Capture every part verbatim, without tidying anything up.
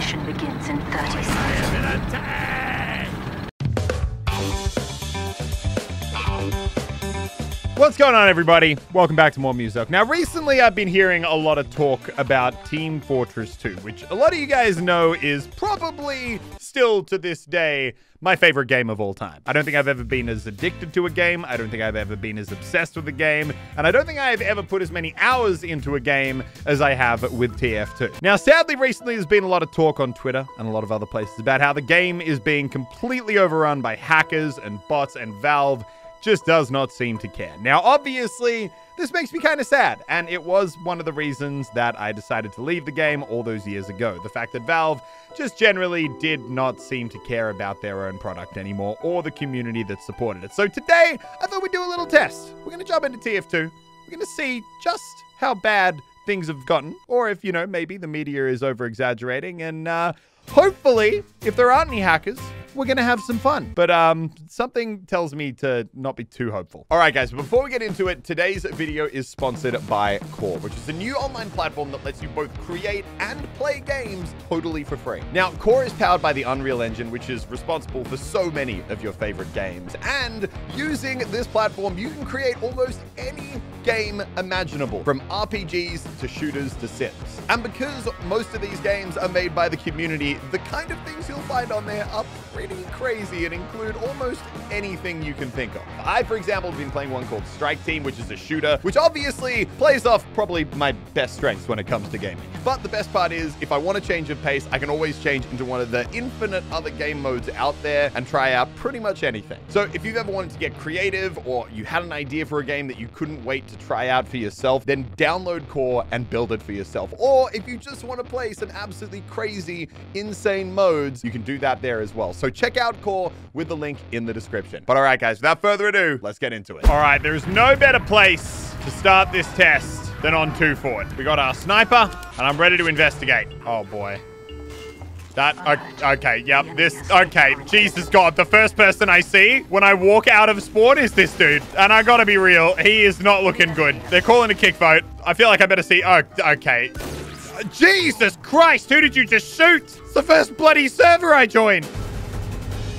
Mission begins in thirty seconds. I am in attack! What's going on, everybody? Welcome back to more Muselk. Now, recently I've been hearing a lot of talk about Team Fortress two, which a lot of you guys know is probably still to this day my favorite game of all time. I don't think I've ever been as addicted to a game. I don't think I've ever been as obsessed with a game. And I don't think I've ever put as many hours into a game as I have with T F two. Now, sadly, recently there's been a lot of talk on Twitter and a lot of other places about how the game is being completely overrun by hackers and bots, and Valve just does not seem to care. Now, obviously, this makes me kind of sad, and it was one of the reasons that I decided to leave the game all those years ago. The fact that Valve just generally did not seem to care about their own product anymore or the community that supported it. So today, I thought we'd do a little test. We're going to jump into T F two. We're going to see just how bad things have gotten, or if, you know, maybe the media is over-exaggerating, and uh, hopefully, if there aren't any hackers, we're going to have some fun. But um, something tells me to not be too hopeful. All right, guys, before we get into it, today's video is sponsored by Core, which is a new online platform that lets you both create and play games totally for free. Now, Core is powered by the Unreal Engine, which is responsible for so many of your favorite games. And using this platform, you can create almost any game imaginable, from R P Gs to shooters to sims. And because most of these games are made by the community, the kind of things you'll find on there are pretty pretty crazy and include almost anything you can think of. I, for example, have been playing one called Strike Team, which is a shooter, which obviously plays off probably my best strengths when it comes to gaming. But the best part is, if I want to change of pace, I can always change into one of the infinite other game modes out there and try out pretty much anything. So if you've ever wanted to get creative, or you had an idea for a game that you couldn't wait to try out for yourself, then download Core and build it for yourself. Or if you just want to play some absolutely crazy, insane modes, you can do that there as well. So check out Core with the link in the description. But all right, guys, without further ado, let's get into it. All right, there is no better place to start this test than on two Fort. We got our sniper, and I'm ready to investigate. Oh, boy. That, okay, okay, yep, this, okay, Jesus God, the first person I see when I walk out of spawn is this dude. And I gotta be real, he is not looking good. They're calling a kick vote. I feel like I better see, oh, okay. Jesus Christ, who did you just shoot? It's the first bloody server I joined.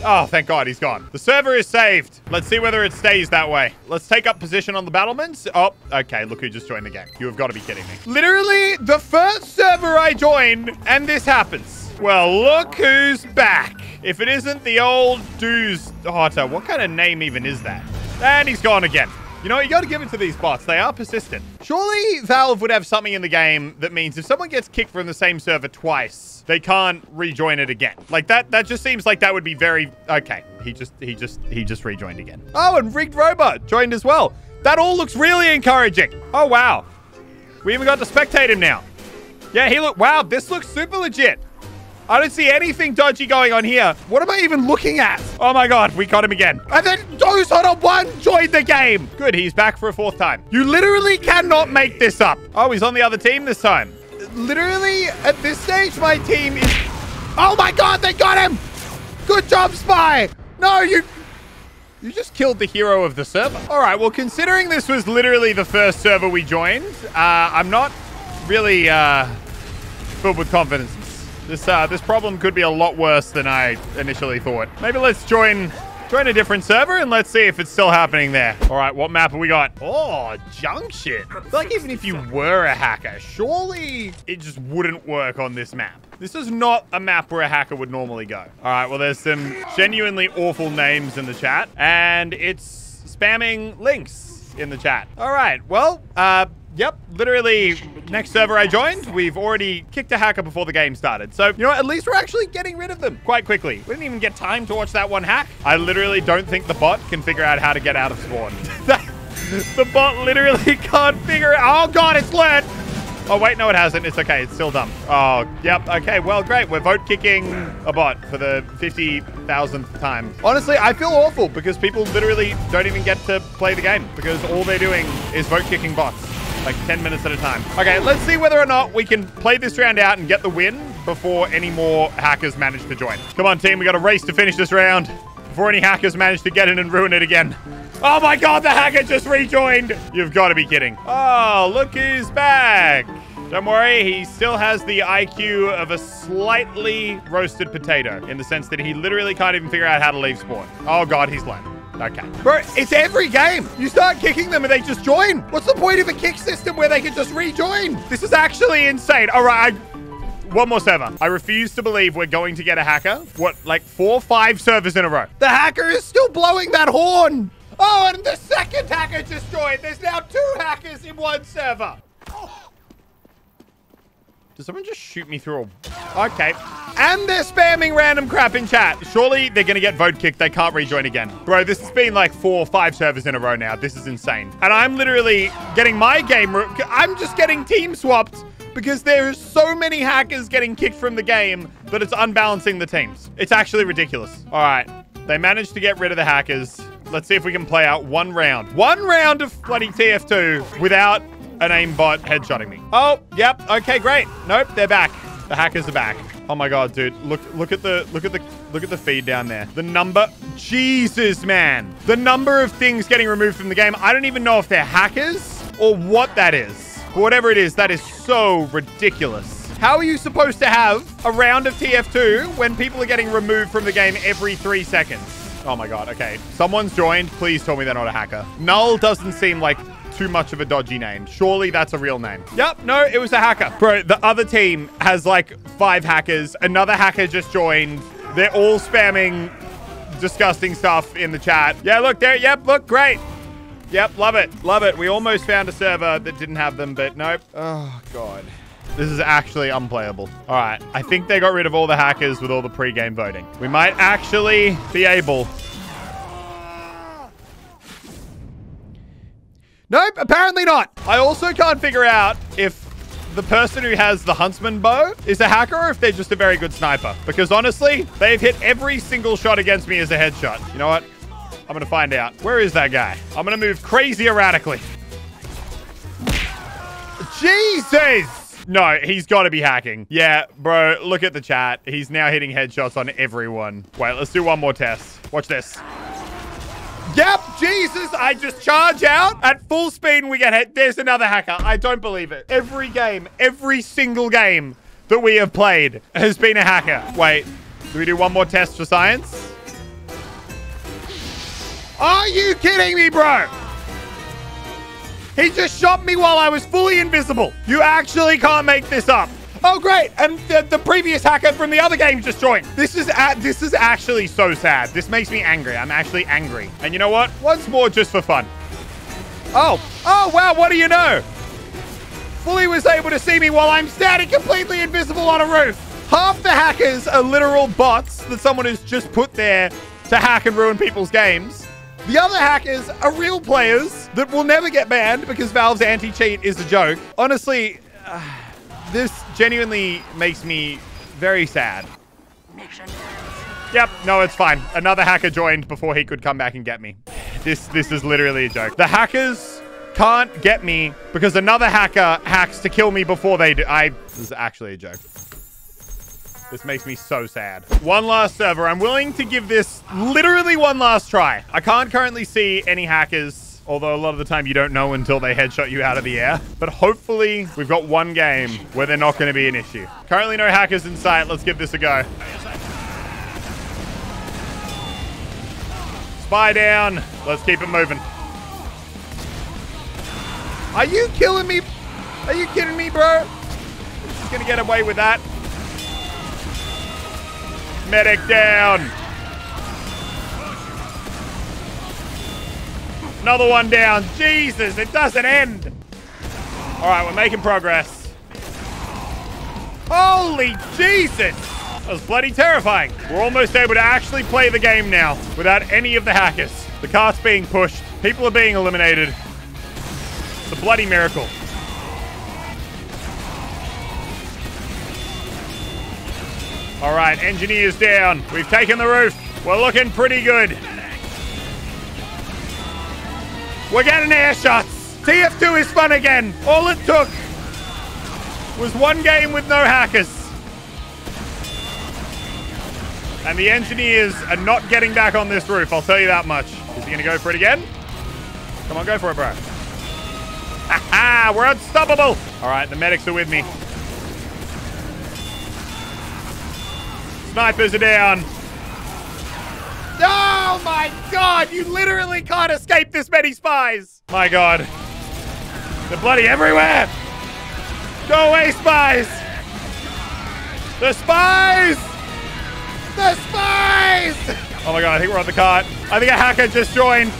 Oh, thank God he's gone. The server is saved. Let's see whether it stays that way. Let's take up position on the battlements. Oh, okay. Look who just joined the game. You have got to be kidding me. Literally the first server I joined, and this happens. Well, look who's back. If it isn't the old dude's Hotter, what kind of name even is that? And he's gone again. You know, you got to give it to these bots. They are persistent. Surely Valve would have something in the game that means if someone gets kicked from the same server twice, they can't rejoin it again. Like that, that just seems like that would be very, okay. He just, he just, he just rejoined again. Oh, and Rigged Robot joined as well. That all looks really encouraging. Oh, wow. We even got to spectate him now. Yeah, he look, wow, this looks super legit. I don't see anything dodgy going on here. What am I even looking at? Oh my God, we got him again. And then those on a one joined the game. Good, he's back for a fourth time. You literally cannot make this up. Oh, he's on the other team this time. Literally, at this stage, my team is... Oh my God, they got him. Good job, Spy. No, you... You just killed the hero of the server. All right, well, considering this was literally the first server we joined, uh, I'm not really uh, filled with confidence. This, uh, this problem could be a lot worse than I initially thought. Maybe let's join join a different server and let's see if it's still happening there. All right, what map have we got? Oh, Junction. Like, even if you were a hacker, surely it just wouldn't work on this map. This is not a map where a hacker would normally go. All right, well, there's some genuinely awful names in the chat, and it's spamming links in the chat. All right, well, uh... Yep, literally next server I joined, we've already kicked a hacker before the game started. So, you know what? At least we're actually getting rid of them quite quickly. We didn't even get time to watch that one hack. I literally don't think the bot can figure out how to get out of spawn. The bot literally can't figure out. Oh God, it's learned. Oh wait, no, it hasn't. It's okay, it's still dumb. Oh, yep, okay, well, great. We're vote kicking a bot for the fifty thousandth time. Honestly, I feel awful because people literally don't even get to play the game because all they're doing is vote kicking bots. Like ten minutes at a time. Okay, let's see whether or not we can play this round out and get the win before any more hackers manage to join. Come on, team, we got a race to finish this round before any hackers manage to get in and ruin it again. Oh my God, the hacker just rejoined. You've got to be kidding. Oh, look who's back. Don't worry, he still has the I Q of a slightly roasted potato in the sense that he literally can't even figure out how to leave spawn. Oh God, he's lame. Okay. Bro, it's every game. You start kicking them and they just join. What's the point of a kick system where they can just rejoin? This is actually insane. All right, I... One more server. I refuse to believe we're going to get a hacker. What, like four, five servers in a row? The hacker is still blowing that horn. Oh, and the second hacker just joined. There's now two hackers in one server. Oh. Did someone just shoot me through a... Okay. And they're spamming random crap in chat. Surely they're going to get vote kicked. They can't rejoin again. Bro, this has been like four or five servers in a row now. This is insane. And I'm literally getting my game... I'm just getting team swapped. Because there is so many hackers getting kicked from the game that it's unbalancing the teams. It's actually ridiculous. All right. They managed to get rid of the hackers. Let's see if we can play out one round. One round of bloody T F two without an aimbot headshotting me. Oh, yep. Okay, great. Nope, they're back. The hackers are back. Oh my God, dude. Look, look at the, look at the, look at the feed down there. The number, Jesus, man. The number of things getting removed from the game. I don't even know if they're hackers or what that is. But whatever it is, that is so ridiculous. How are you supposed to have a round of T F two when people are getting removed from the game every three seconds? Oh my God, okay. Someone's joined. Please tell me they're not a hacker. Null doesn't seem like too much of a dodgy name. Surely that's a real name. Yep, no, it was a hacker. Bro, the other team has like five hackers. Another hacker just joined. They're all spamming disgusting stuff in the chat. Yeah, look there. Yep, look, great. Yep, love it, love it. We almost found a server that didn't have them, but nope. Oh, God. This is actually unplayable. All right, I think they got rid of all the hackers with all the pre-game voting. We might actually be able... Nope, apparently not. I also can't figure out if the person who has the Huntsman bow is a hacker or if they're just a very good sniper. Because honestly, they've hit every single shot against me as a headshot. You know what? I'm gonna find out. Where is that guy? I'm gonna move crazy erratically. Jesus! No, he's gotta be hacking. Yeah, bro, look at the chat. He's now hitting headshots on everyone. Wait, let's do one more test. Watch this. Yep, Jesus, I just charge out at full speed and we get hit. There's another hacker. I don't believe it. Every game, every single game that we have played has been a hacker. Wait, do we do one more test for science? Are you kidding me, bro? He just shot me while I was fully invisible. You actually can't make this up. Oh, great. And the, the previous hacker from the other game just joined. This is uh, this is actually so sad. This makes me angry. I'm actually angry. And you know what? Once more, just for fun. Oh, oh, wow. What do you know? Fully was able to see me while I'm standing completely invisible on a roof. Half the hackers are literal bots that someone has just put there to hack and ruin people's games. The other hackers are real players that will never get banned because Valve's anti-cheat is a joke. Honestly, uh, this genuinely makes me very sad. Yep, no, it's fine. Another hacker joined before he could come back and get me. This, this is literally a joke. The hackers can't get me because another hacker hacks to kill me before they do. I, this is actually a joke. This makes me so sad. One last server. I'm willing to give this literally one last try. I can't currently see any hackers, although a lot of the time you don't know until they headshot you out of the air. But hopefully we've got one game where they're not going to be an issue. Currently no hackers in sight. Let's give this a go. Spy down. Let's keep it moving. Are you killing me? Are you kidding me, bro? I'm just going to get away with that. Medic down. Another one down. Jesus, it doesn't end. All right, we're making progress. Holy Jesus. That was bloody terrifying. We're almost able to actually play the game now without any of the hackers. The cart's being pushed. People are being eliminated. It's a bloody miracle. All right, engineers down. We've taken the roof. We're looking pretty good. We're getting air shots. T F two is fun again. All it took was one game with no hackers. And the engineers are not getting back on this roof, I'll tell you that much. Is he gonna go for it again? Come on, go for it, bro. Ha ha! We're unstoppable! Alright, the medics are with me. Snipers are down. Oh my god! You literally can't escape this many spies! My god. They're bloody everywhere! Go away, spies! The spies! The spies! Oh my god, I think we're on the cart. I think a hacker just joined.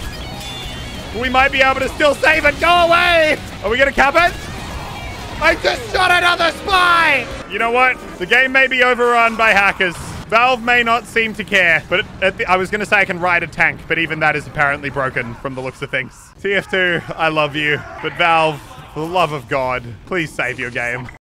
We might be able to still save it. Go away! Are we gonna cap it? I just shot another spy! You know what? The game may be overrun by hackers. Valve may not seem to care, but at the, I was gonna say I can ride a tank, but even that is apparently broken from the looks of things. T F two, I love you, but Valve, for the love of God, please save your game.